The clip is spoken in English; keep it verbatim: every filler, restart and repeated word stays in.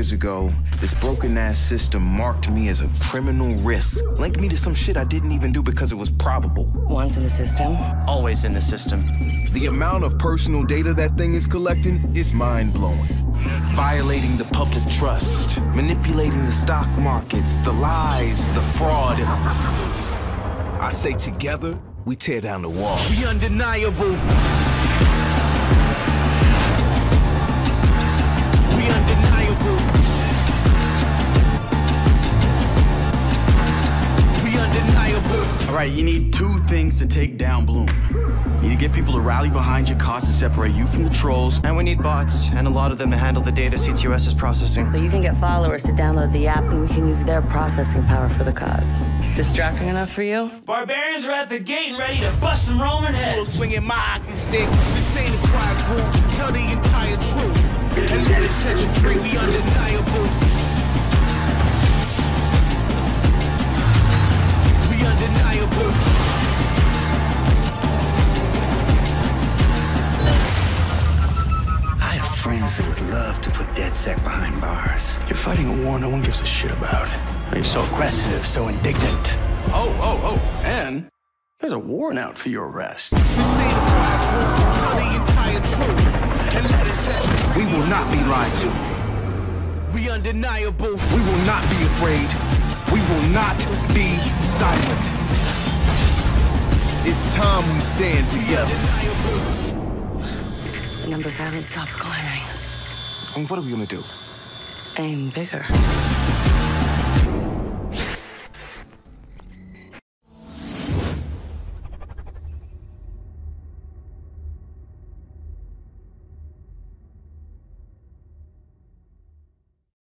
Years ago, this broken-ass system marked me as a criminal risk, linked me to some shit I didn't even do because it was probable. Once in the system, always in the system. The amount of personal data that thing is collecting is mind-blowing. Violating the public trust, manipulating the stock markets, the lies, the fraud. I say together, we tear down the wall. We undeniable. Alright, you need two things to take down Bloom. You need to get people to rally behind your cause to separate you from the trolls. And we need bots, and a lot of them to handle the data C T O S is processing. So you can get followers to download the app, and we can use their processing power for the cause. Distracting enough for you? Barbarians are at the gate and ready to bust some Roman heads. Swinging my acting stick. This ain't a quiet group. Tell the entire truth. And let it set you free. We undeniable. I have friends that would love to put DedSec behind bars. You're fighting a war no one gives a shit about. You're so aggressive, so indignant. Oh, oh, oh, and there's a warrant out for your arrest. We will not be lied to. We undeniable. We will not be afraid. We will not be silent. It's time we stand together. The numbers haven't stopped climbing. And what are we gonna do? Aim bigger.